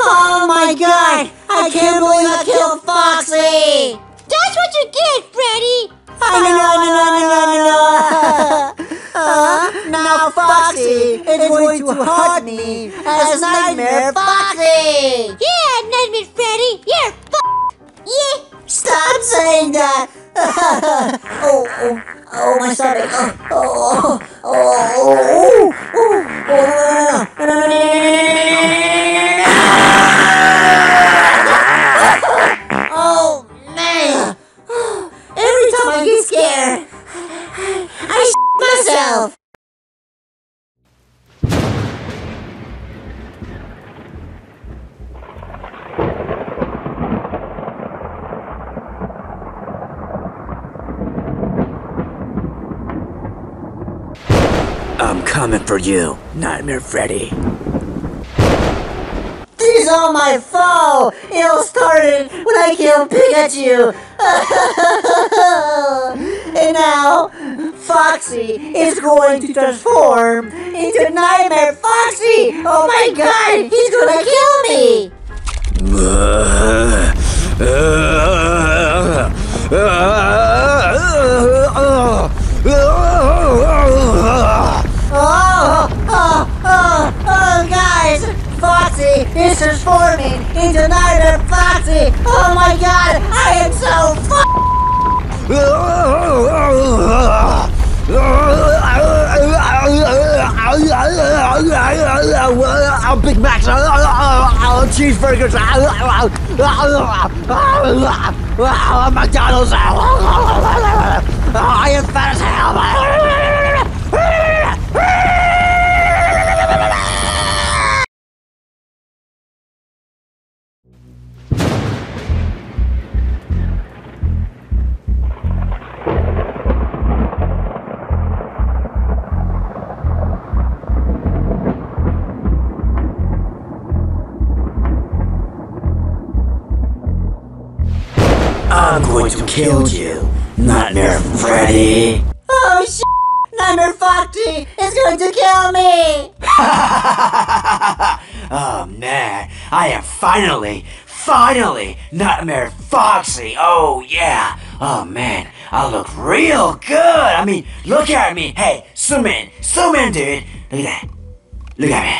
Oh my god! I can't believe I killed Foxy! That's what you get, Freddy! No, now Foxy is going to haunt me as Nightmare Foxy! Yeah, Nightmare Freddy, you're yeah! Stop saying that! Oh, my stomach! I'm coming for you, Nightmare Freddy. This is all my fault! It all started when I killed Pikachu! And now, Foxy is going to transform into Nightmare Foxy! Oh my god, he's gonna kill me! Guys, Foxy is transforming into Nightmare Foxy! Oh my god, I am so Big Macs, cheeseburgers, McDonald's, I am fat as hell. I'm going to kill you, Nightmare Freddy! Oh sh**! Nightmare Foxy is going to kill me! Oh man, I am finally Nightmare Foxy! Oh yeah! Oh man, I look real good! I mean, look at me! Hey, zoom in dude! Look at that! Look at me!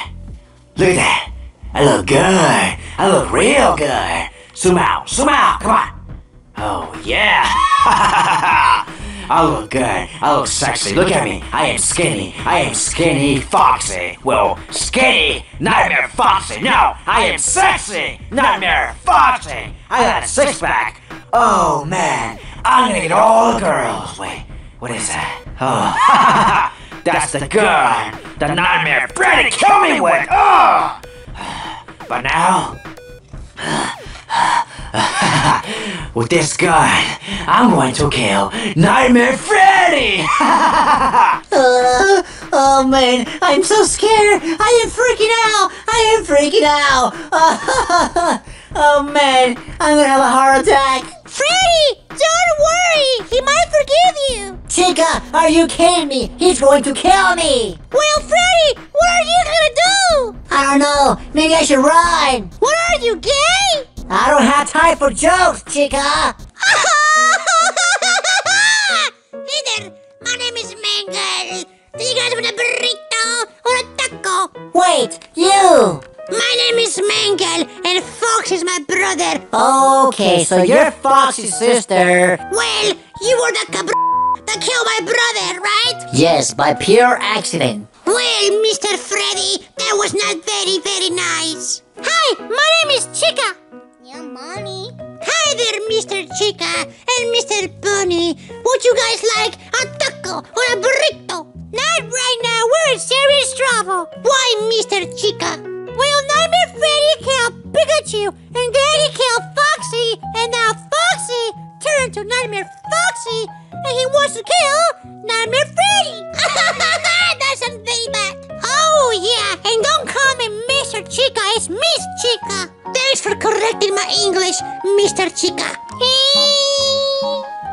Look at that! I look good! I look real good! Zoom out! Come on! Oh yeah! I look good. I look sexy. Look at me. I am skinny Foxy. Well, skinny Nightmare Foxy. No, I am sexy Nightmare Foxy. I got a six pack. Oh man, I'm gonna get all the girls. Wait, what is that? Oh, that's the girl the Nightmare Freddy killed me with. Oh, but now. With this gun, I'm going to kill Nightmare Freddy! Oh man, I'm so scared! I am freaking out! Oh man, I'm gonna have a heart attack! Freddy, don't worry! He might forgive you! Chica, are you kidding me? He's going to kill me! Well, Freddy, what are you gonna do? I don't know. Maybe I should run. What are you, gay? I don't have time for jokes, Chica! Hey there, my name is Mangle. Do you guys want a burrito or a taco? Wait, you! My name is Mangle and Fox is my brother. Okay, so you're Foxy's sister. Well, you were the cabr that killed my brother, right? Yes, by pure accident. Well, Mr. Freddy, that was not very, very nice. Hi, my name is Chica. Yeah, Bonnie. Hi there, Mr. Chica and Mr. Bonnie. Would you guys like a taco or a burrito? Not right now. We're in serious trouble. Why, Mr. Chica? Well, Nightmare Freddy killed Pikachu, and then he killed Foxy, and now Foxy turned to Nightmare Foxy, and he wants to kill Nightmare Freddy. That's a very bad. Oh yeah, and don't call me Mr. Chica. It's Miss Chica. Thanks for correcting my English, Mr. Chica.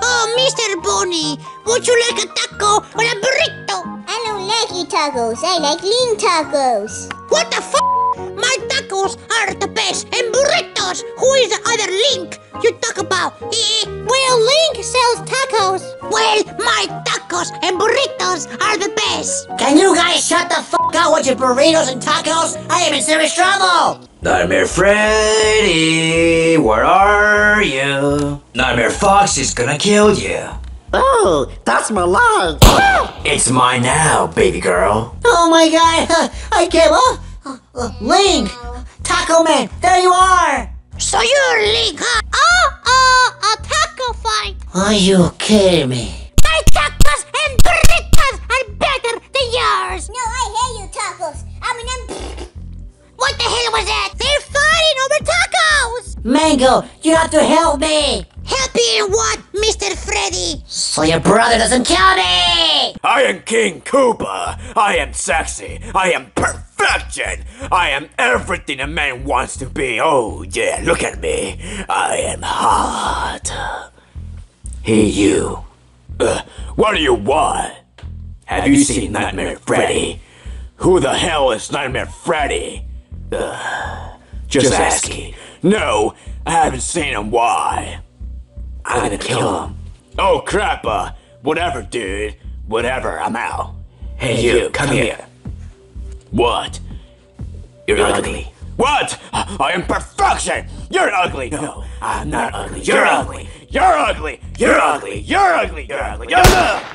Oh, Mr. Bonnie, would you like a taco or a burrito? I don't like tacos. I like lean tacos. What the f***? My tacos are the best. gosh, who is the other Link you talk about? Well, Link sells tacos. Well, my tacos and burritos are the best. Can you guys shut the fuck up with your burritos and tacos? I am in serious trouble. Nightmare Freddy, where are you? Nightmare Foxy is gonna kill you. Oh, that's my line. It's mine now, baby girl. Oh my god, I give up. Link, Taco Man, there you are. So you're Link, huh? A taco fight. Are you kidding me? My tacos and burritos are better than yours. No, I hate you tacos. What the hell was that? They're fighting over tacos. Mango, you have to help me. Help you in what, Mr. Freddy? So your brother doesn't kill me! I am King Koopa. I am sexy. I am perfection. I am everything a man wants to be. Oh yeah, look at me. I am hot. Hey you. What do you want? Have you seen Nightmare Freddy? Who the hell is Nightmare Freddy? Just asking. No, I haven't seen him. Why? I'm gonna kill him. Oh crap, whatever dude. Whatever, I'm out. Hey you, come here. What? You're ugly. What? I am perfection! You're ugly! No, I'm not ugly. You're ugly! You're ugly! You're ugly! You're ugly! You're ugly! You're ugly!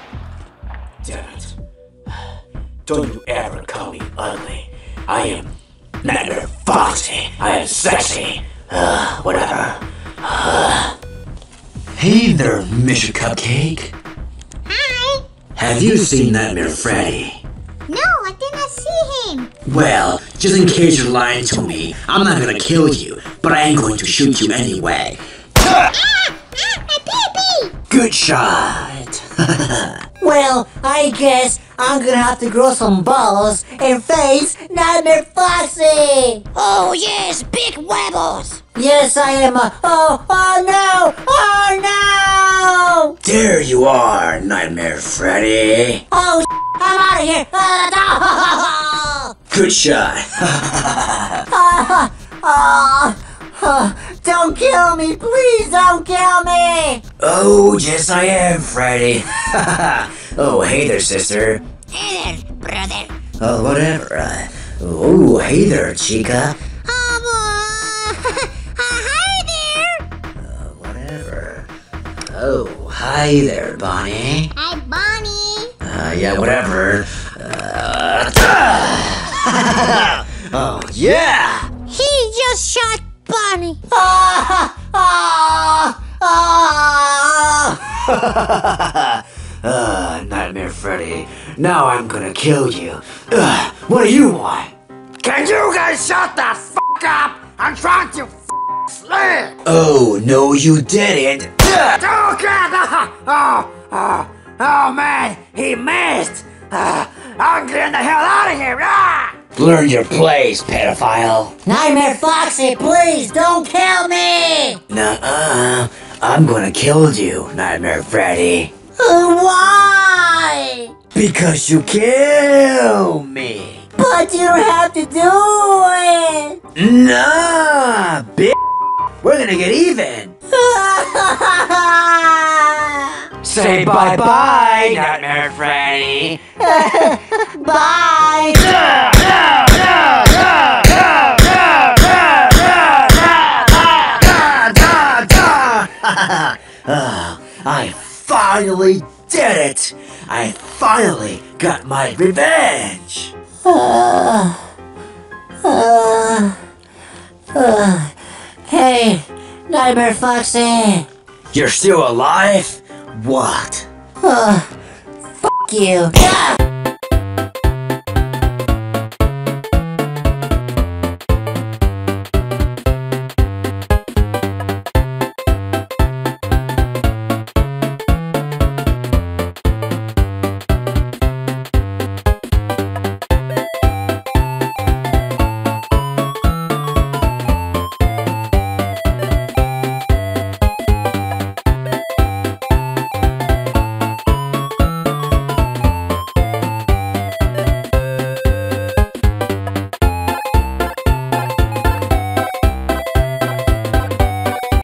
Damn it. Don't you ever call me ugly. I am Nightmare Foxy. I am sexy. Whatever. Hey there, Mr. Cupcake. Hi. Have you seen Nightmare Freddy? No, I did not see him. Well, just in case you're lying to me, I'm not gonna kill you, but I am going to shoot you anyway. My baby! Good shot. Well, I guess I'm gonna have to grow some balls and face Nightmare Foxy. Oh yes, big webbles. Yes, I am a... oh no! Oh no! There you are, Nightmare Freddy. Oh, I'm out of here! No. Good shot. Don't kill me, please don't kill me! Oh, yes I am, Freddy. Oh, hey there, sister. Hey there, brother. Oh, whatever. Oh, hey there, chica. Oh, hi there, Bonnie. Hi, Bonnie. Yeah, whatever. Oh, yeah! He just shot Bonnie. Nightmare Freddy, now I'm gonna kill you. What do you want? Can you guys shut the fuck up? I'm trying to sleep. Oh, no you didn't. Oh god! Oh man, he missed! I'm getting the hell out of here! Ah! Learn your place, pedophile! Nightmare Foxy, please don't kill me! Nuh-uh, I'm gonna kill you, Nightmare Freddy. Why? Because you kill me! But you don't have to do it! Nah, bitch! We're gonna get even! Say bye-bye, Nightmare Freddy! Bye! I finally did it! I finally got my revenge! Hey, Nightmare Foxy! You're still alive? What? Fuck you.